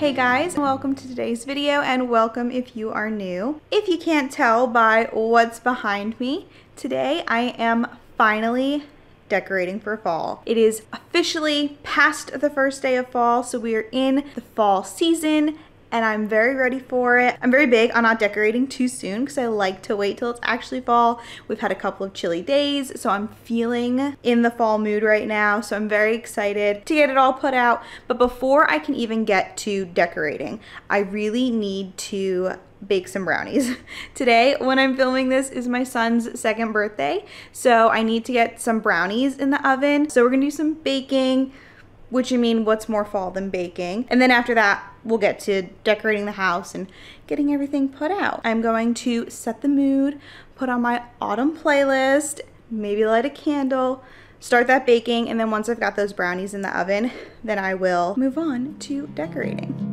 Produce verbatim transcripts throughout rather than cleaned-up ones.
Hey guys, welcome to today's video and welcome if you are new. If you can't tell by what's behind me, today I am finally decorating for fall. It is officially past the first day of fall, so we are in the fall season and I'm very ready for it. I'm very big on not decorating too soon because I like to wait till it's actually fall. We've had a couple of chilly days, so I'm feeling in the fall mood right now. So I'm very excited to get it all put out. But before I can even get to decorating, I really need to bake some brownies. Today, when I'm filming this, is my son's second birthday. So I need to get some brownies in the oven. So we're gonna do some baking, which I mean, what's more fall than baking? And then after that, we'll get to decorating the house and getting everything put out. I'm going to set the mood, put on my autumn playlist, maybe light a candle, start that baking, and then once I've got those brownies in the oven, then I will move on to decorating.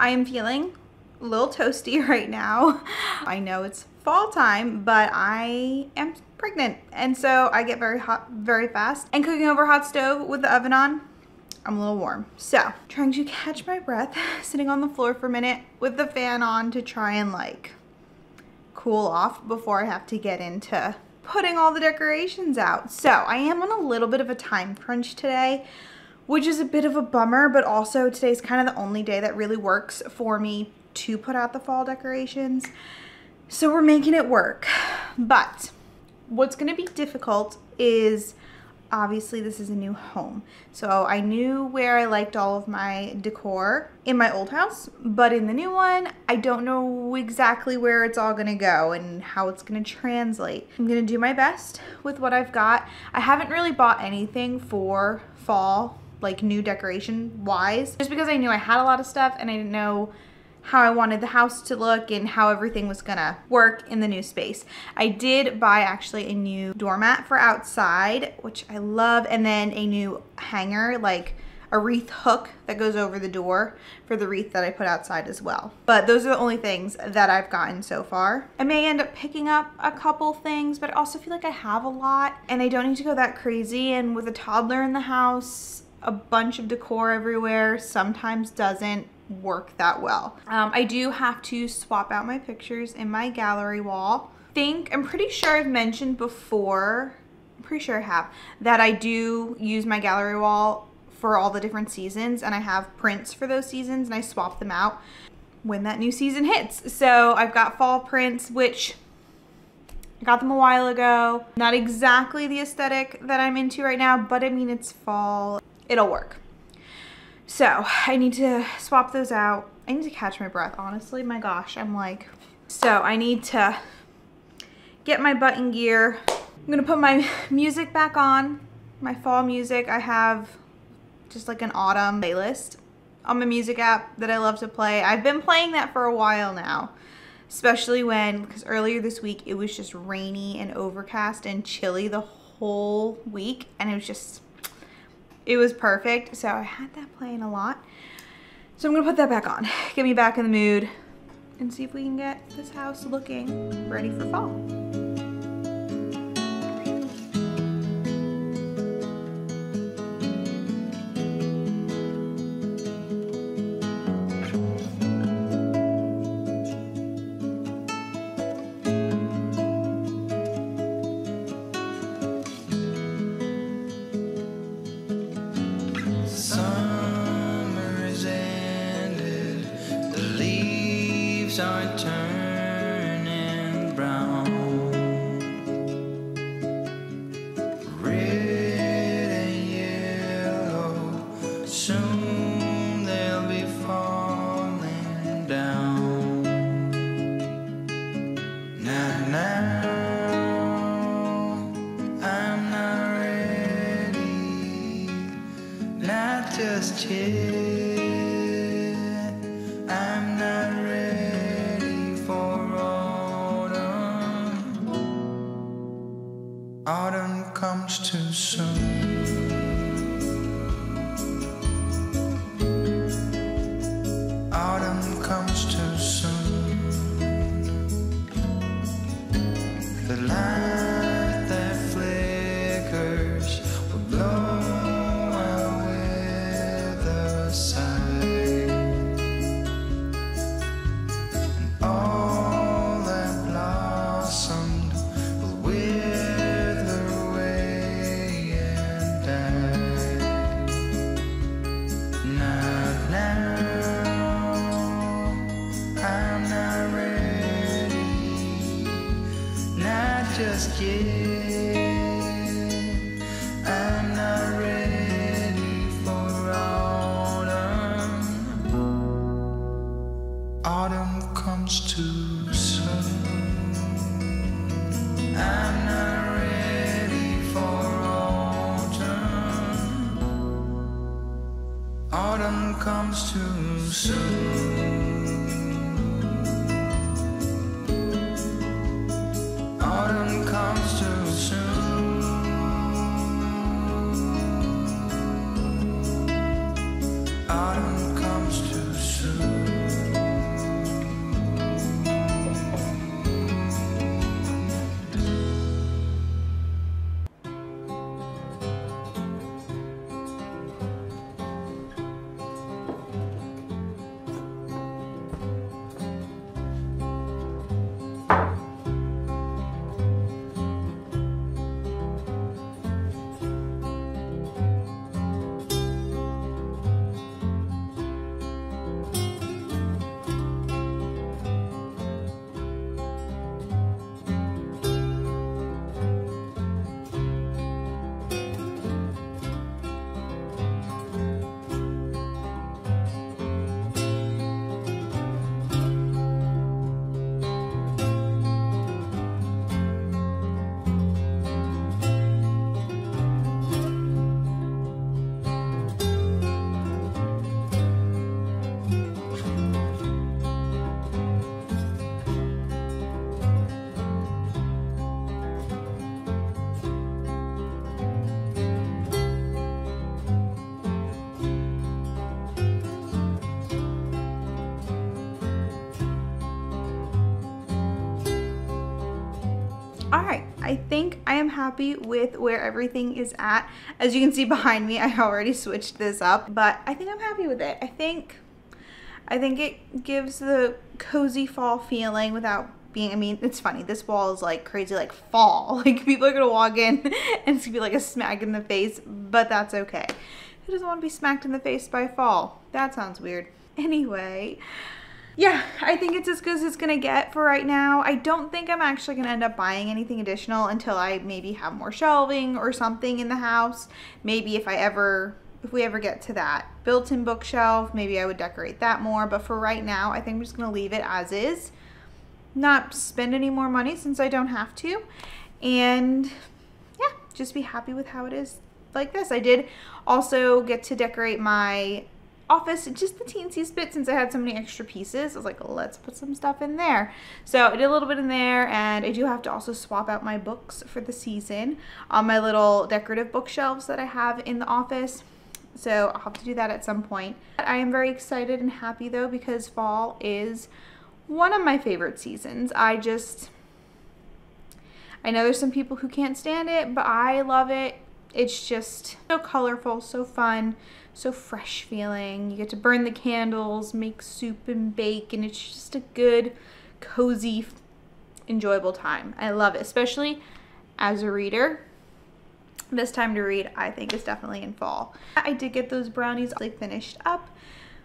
I am feeling a little toasty right now. I know it's fall time, but I am pregnant. And so I get very hot very fast. And cooking over a hot stove with the oven on, I'm a little warm. So trying to catch my breath, sitting on the floor for a minute with the fan on to try and like cool off before I have to get into putting all the decorations out. So I am on a little bit of a time crunch today, which is a bit of a bummer, but also today's kind of the only day that really works for me to put out the fall decorations. So we're making it work. But what's gonna be difficult is, obviously this is a new home. So I knew where I liked all of my decor in my old house, but in the new one, I don't know exactly where it's all gonna go and how it's gonna translate. I'm gonna do my best with what I've got. I haven't really bought anything for fall, like new decoration wise, just because I knew I had a lot of stuff and I didn't know how I wanted the house to look and how everything was gonna work in the new space. I did buy actually a new doormat for outside, which I love, and then a new hanger, like a wreath hook that goes over the door for the wreath that I put outside as well. But those are the only things that I've gotten so far. I may end up picking up a couple things, but I also feel like I have a lot and I don't need to go that crazy. And with a toddler in the house, a bunch of decor everywhere sometimes doesn't work that well. Um, I do have to swap out my pictures in my gallery wall. I think, I'm pretty sure I've mentioned before, I'm pretty sure I have, that I do use my gallery wall for all the different seasons and I have prints for those seasons and I swap them out when that new season hits. So I've got fall prints, which I got them a while ago. Not exactly the aesthetic that I'm into right now, but I mean, it's fall. It'll work. So I need to swap those out. I need to catch my breath, honestly. My gosh, I'm like... So I need to get my butt in gear. I'm going to put my music back on, my fall music. I have just like an autumn playlist on my music app that I love to play. I've been playing that for a while now. Especially when, because earlier this week, it was just rainy and overcast and chilly the whole week. And it was just, it was perfect. So I had that playing a lot. So I'm gonna put that back on, get me back in the mood, and see if we can get this house looking ready for fall. Are turning brown, red and yellow, soon they'll be falling down. Now, now, I'm not ready, not just yet. Autumn comes too soon. Autumn comes too soon. The light that flickers will blow away the sight, and all that blossomed will wither. Just yet, I'm not ready for autumn. Autumn comes too soon. I'm not ready for autumn. Autumn comes too soon. All right, I think I am happy with where everything is at. As you can see behind me, I already switched this up, but I think I'm happy with it. I think I think it gives the cozy fall feeling without being, I mean, it's funny. This wall is like crazy, like fall. Like people are gonna walk in and it's gonna be like a smack in the face, but that's okay. Who doesn't wanna be smacked in the face by fall? That sounds weird. Anyway, yeah, I think it's as good as it's going to get for right now. I don't think I'm actually going to end up buying anything additional until I maybe have more shelving or something in the house. Maybe if I ever, if we ever get to that built-in bookshelf, maybe I would decorate that more. But for right now, I think I'm just going to leave it as is. Not spend any more money since I don't have to. And yeah, just be happy with how it is like this. I did also get to decorate my office just the teensiest bit since I had so many extra pieces. I was like, let's put some stuff in there. So I did a little bit in there, and I do have to also swap out my books for the season on my little decorative bookshelves that I have in the office. So I'll have to do that at some point. I am very excited and happy though, because fall is one of my favorite seasons. I just, I know there's some people who can't stand it, but I love it. It's just so colorful, so fun, so fresh feeling. You get to burn the candles, make soup and bake, and it's just a good, cozy, enjoyable time. I love it, especially as a reader. This time to read, I think, is definitely in fall. I did get those brownies like finished up,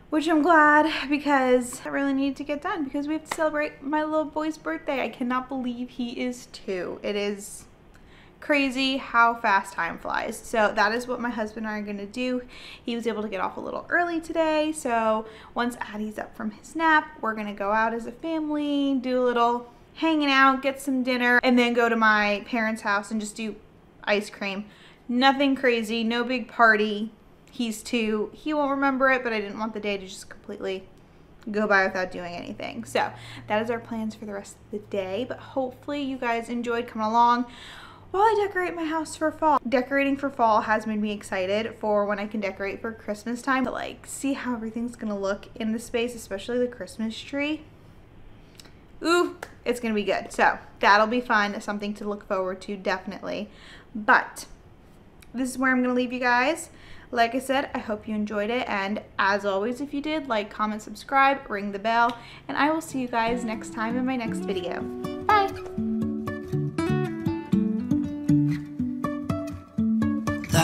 which I'm glad, because I really needed to get done because we have to celebrate my little boy's birthday. I cannot believe he is two. It is crazy how fast time flies. So that is what my husband and I are gonna do. He was able to get off a little early today. So once Addie's up from his nap, we're gonna go out as a family, do a little hanging out, get some dinner, and then go to my parents' house and just do ice cream. Nothing crazy, no big party. He's two. He won't remember it, but I didn't want the day to just completely go by without doing anything. So that is our plans for the rest of the day. But hopefully you guys enjoyed coming along while I decorate my house for fall. Decorating for fall has made me excited for when I can decorate for Christmas time. To like see how everything's gonna look in the space, especially the Christmas tree. Ooh, it's gonna be good. So that'll be fun. Something to look forward to, definitely. But this is where I'm gonna leave you guys. Like I said, I hope you enjoyed it, and as always, if you did, like, comment, subscribe, ring the bell, and I will see you guys next time in my next video. Bye!